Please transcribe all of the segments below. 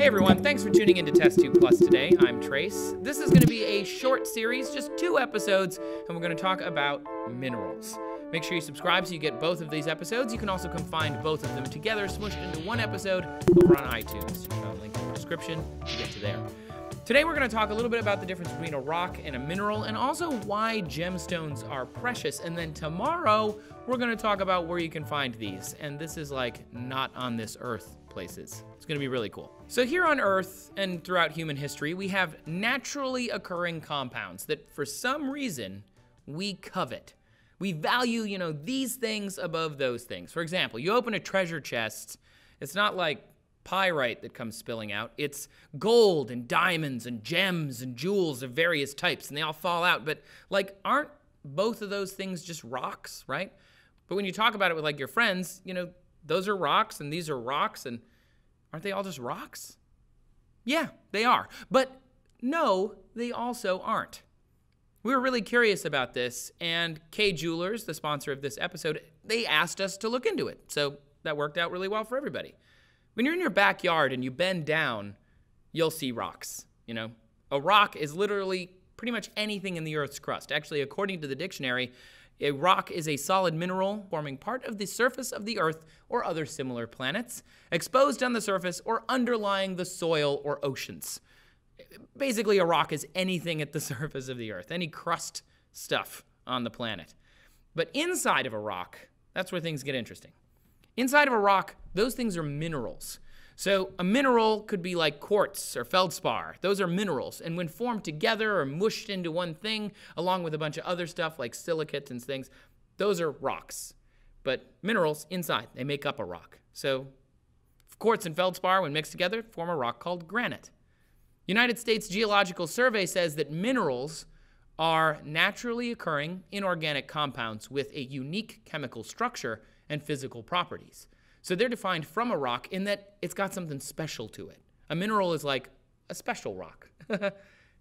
Hey everyone, thanks for tuning into TestTube Plus today. I'm Trace. This is going to be a short series, just 2 episodes, and we're going to talk about minerals. Make sure you subscribe so you get both of these episodes. You can also come find both of them together, smushed into one episode over on iTunes. You've got a link in the description to get to there. Today we're going to talk a little bit about the difference between a rock and a mineral, and also why gemstones are precious. And then tomorrow we're going to talk about where you can find these. And this is like not on this earth places. It's going to be really cool. So here on Earth and throughout human history, we have naturally occurring compounds that for some reason we covet. We value, these things above those things. For example, you open a treasure chest, it's not like pyrite that comes spilling out. It's gold and diamonds and gems and jewels of various types, and they all fall out. But like, aren't both of those things just rocks, right? But when you talk about it with like your friends, those are rocks and these are rocks, and aren't they all just rocks? Yeah, they are. But no, they also aren't. We were really curious about this, and Kay Jewelers, the sponsor of this episode, they asked us to look into it. So that worked out really well for everybody. When you're in your backyard and you bend down, you'll see rocks, A rock is literally pretty much anything in the Earth's crust. Actually, according to the dictionary, a rock is a solid mineral forming part of the surface of the Earth or other similar planets, exposed on the surface or underlying the soil or oceans. Basically, a rock is anything at the surface of the Earth, any crust stuff on the planet. But inside of a rock, that's where things get interesting. Inside of a rock, those things are minerals. So a mineral could be like quartz or feldspar. Those are minerals, and when formed together or mushed into one thing, along with a bunch of other stuff like silicates and things, those are rocks. But minerals inside, they make up a rock. So quartz and feldspar, when mixed together, form a rock called granite. United States Geological Survey says that minerals are naturally occurring inorganic compounds with a unique chemical structure and physical properties. So they're defined from a rock in that it's got something special to it. A mineral is like a special rock.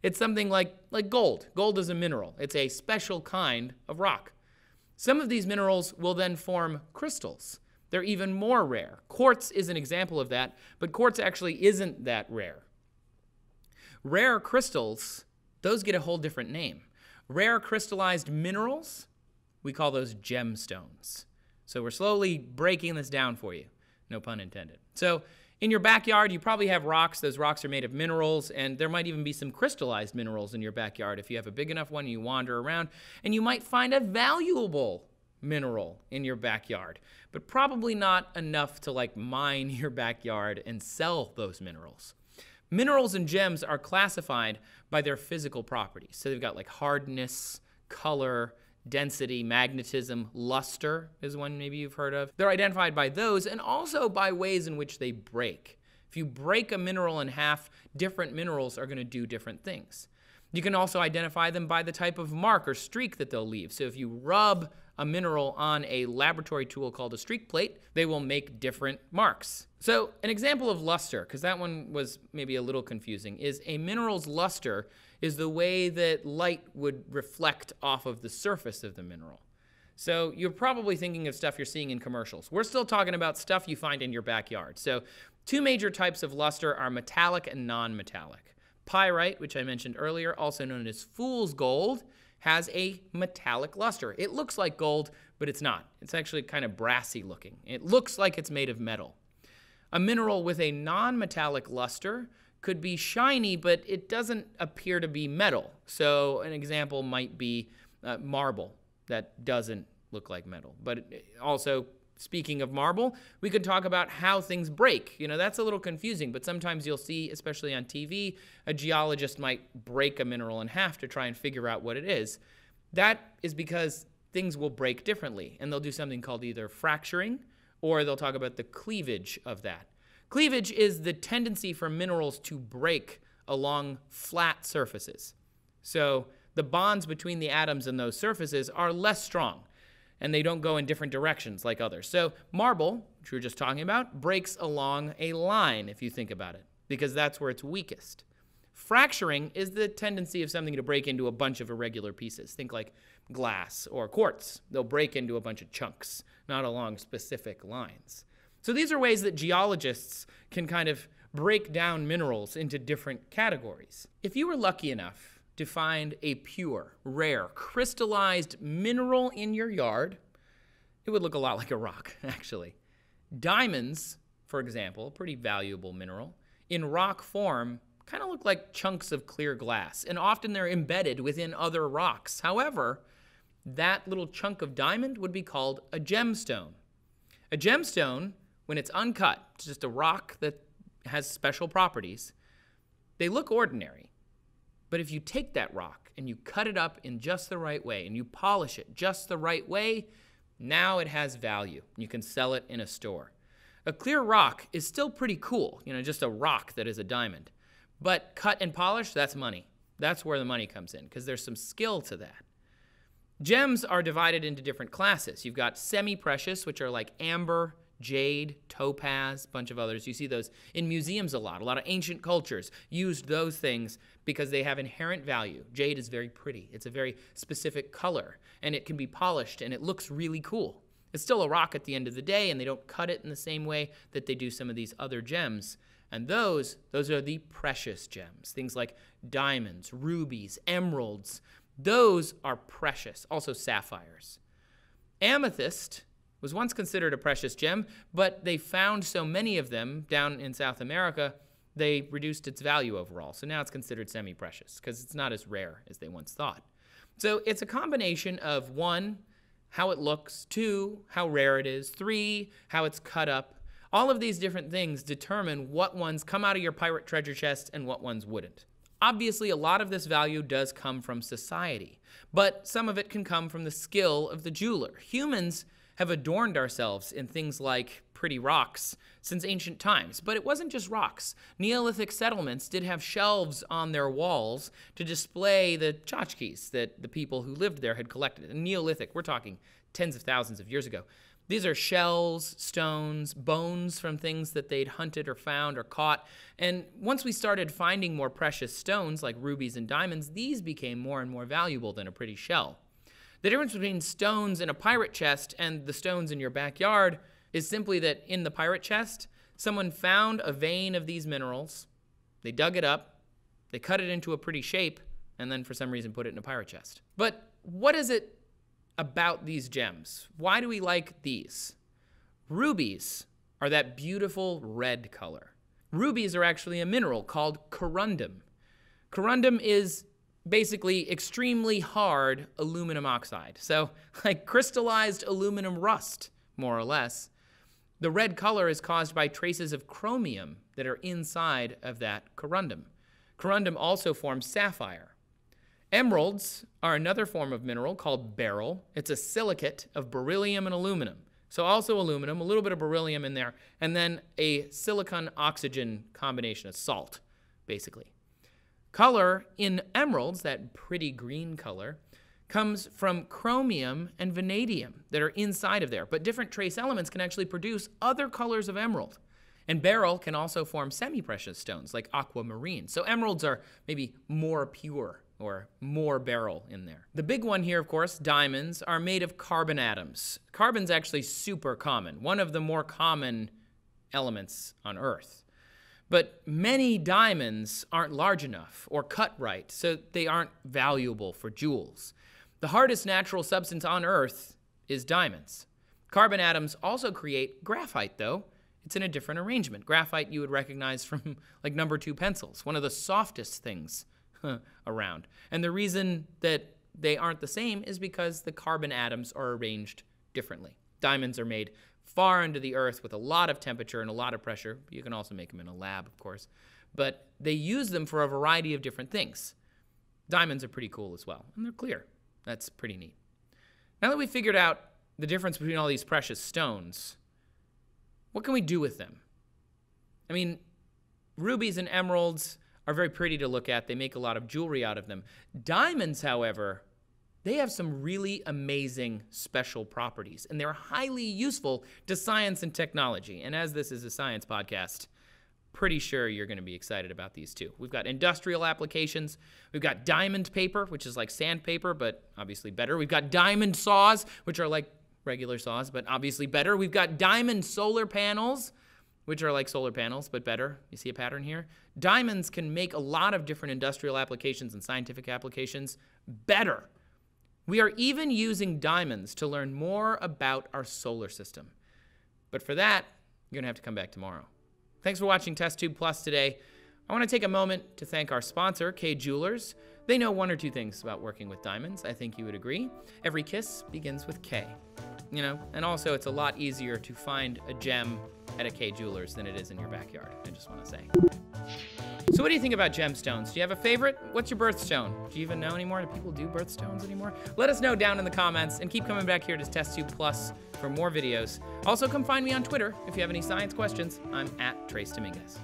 It's something like gold. Gold is a mineral. It's a special kind of rock. Some of these minerals will then form crystals. They're even more rare. Quartz is an example of that, but quartz actually isn't that rare. Rare crystals, those get a whole different name. Rare crystallized minerals, we call those gemstones. So we're slowly breaking this down for you, no pun intended. So in your backyard, you probably have rocks. Those rocks are made of minerals, and there might even be some crystallized minerals in your backyard if you have a big enough one and you wander around, and you might find a valuable mineral in your backyard, but probably not enough to like mine your backyard and sell those minerals. Minerals and gems are classified by their physical properties. So they've got like hardness, color, density, magnetism, luster is one maybe you've heard of. They're identified by those and also by ways in which they break. If you break a mineral in half, different minerals are going to do different things. You can also identify them by the type of mark or streak that they'll leave. So if you rub a mineral on a laboratory tool called a streak plate, they will make different marks. So an example of luster, because that one was maybe a little confusing, is a mineral's luster is the way that light would reflect off of the surface of the mineral. So you're probably thinking of stuff you're seeing in commercials. We're still talking about stuff you find in your backyard. So 2 major types of luster are metallic and non-metallic. Pyrite, which I mentioned earlier, also known as fool's gold, has a metallic luster. It looks like gold, but it's not. It's actually kind of brassy looking. It looks like it's made of metal. A mineral with a non-metallic luster could be shiny, but it doesn't appear to be metal. So an example might be marble. That doesn't look like metal. But also, speaking of marble, we could talk about how things break. That's a little confusing, but sometimes you'll see, especially on TV, a geologist might break a mineral in half to try and figure out what it is. That is because things will break differently, and they'll do something called either fracturing, or they'll talk about the cleavage of that. Cleavage is the tendency for minerals to break along flat surfaces. So the bonds between the atoms in those surfaces are less strong, and they don't go in different directions like others. So marble, which we were just talking about, breaks along a line, if you think about it, because that's where it's weakest. Fracturing is the tendency of something to break into a bunch of irregular pieces. Think like glass or quartz. They'll break into a bunch of chunks, not along specific lines. So these are ways that geologists can kind of break down minerals into different categories. If you were lucky enough to find a pure, rare, crystallized mineral in your yard, it would look a lot like a rock, actually. Diamonds, for example, a pretty valuable mineral, in rock form kind of look like chunks of clear glass, and often they're embedded within other rocks. However, that little chunk of diamond would be called a gemstone. A gemstone, when it's uncut, it's just a rock that has special properties, they look ordinary. But if you take that rock and you cut it up in just the right way and you polish it just the right way, now it has value. You can sell it in a store. A clear rock is still pretty cool, you know, just a rock that is a diamond. But cut and polish, that's money. That's where the money comes in, because there's some skill to that. Gems are divided into different classes. You've got semi-precious, which are like amber, jade, topaz, a bunch of others. You see those in museums a lot. A lot of ancient cultures used those things because they have inherent value. Jade is very pretty. It's a very specific color, and it can be polished, and it looks really cool. It's still a rock at the end of the day, and they don't cut it in the same way that they do some of these other gems. And those are the precious gems, things like diamonds, rubies, emeralds. Those are precious, also sapphires. Amethyst was once considered a precious gem, but they found so many of them down in South America, they reduced its value overall. So now it's considered semi-precious because it's not as rare as they once thought. So it's a combination of 1, how it looks, 2, how rare it is, 3, how it's cut up. All of these different things determine what ones come out of your pirate treasure chest and what ones wouldn't. Obviously, a lot of this value does come from society, but some of it can come from the skill of the jeweler. Humans have adorned ourselves in things like pretty rocks since ancient times, but it wasn't just rocks. Neolithic settlements did have shelves on their walls to display the tchotchkes that the people who lived there had collected. And Neolithic, we're talking tens of thousands of years ago. These are shells, stones, bones from things that they'd hunted or found or caught. And once we started finding more precious stones like rubies and diamonds, these became more and more valuable than a pretty shell. The difference between stones in a pirate chest and the stones in your backyard is simply that in the pirate chest, someone found a vein of these minerals, they dug it up, they cut it into a pretty shape, and then for some reason put it in a pirate chest. But what is it about these gems? Why do we like these? Rubies are that beautiful red color. Rubies are actually a mineral called corundum. Corundum is basically extremely hard aluminum oxide. So like crystallized aluminum rust, more or less. The red color is caused by traces of chromium that are inside of that corundum. Corundum also forms sapphire. Emeralds are another form of mineral called beryl. It's a silicate of beryllium and aluminum. So also aluminum, a little bit of beryllium in there, and then a silicon-oxygen combination of salt, basically. Color in emeralds, that pretty green color, comes from chromium and vanadium that are inside of there. But different trace elements can actually produce other colors of emerald. And beryl can also form semi-precious stones like aquamarine. So emeralds are maybe more pure, or more beryl in there. The big one here, of course, diamonds, are made of carbon atoms. Carbon's actually super common, one of the more common elements on Earth. But many diamonds aren't large enough or cut right, so they aren't valuable for jewels. The hardest natural substance on Earth is diamonds. Carbon atoms also create graphite, though. It's in a different arrangement. Graphite you would recognize from like No. 2 pencils, one of the softest things around. And the reason that they aren't the same is because the carbon atoms are arranged differently. Diamonds are made far into the earth with a lot of temperature and a lot of pressure. You can also make them in a lab, of course. But they use them for a variety of different things. Diamonds are pretty cool as well, and they're clear. That's pretty neat. Now that we've figured out the difference between all these precious stones, what can we do with them? I mean, rubies and emeralds are very pretty to look at. They make a lot of jewelry out of them. Diamonds, however, they have some really amazing special properties, and they're highly useful to science and technology. And as this is a science podcast, pretty sure you're going to be excited about these too. We've got industrial applications. We've got diamond paper, which is like sandpaper, but obviously better. We've got diamond saws, which are like regular saws, but obviously better. We've got diamond solar panels, which are like solar panels, but better. You see a pattern here? Diamonds can make a lot of different industrial applications and scientific applications better. We are even using diamonds to learn more about our solar system. But for that, you're going to have to come back tomorrow. Thanks for watching TestTube Plus today. I want to take a moment to thank our sponsor, Kay Jewelers. They know one or two things about working with diamonds. I think you would agree. Every kiss begins with K. You know, and also it's a lot easier to find a gem at a Kay Jewelers than it is in your backyard, I just want to say. So what do you think about gemstones? Do you have a favorite? What's your birthstone? Do you even know anymore? Do people do birthstones anymore? Let us know down in the comments, and keep coming back here to TestTube Plus for more videos. Also, come find me on Twitter if you have any science questions. I'm @TraceDominguez.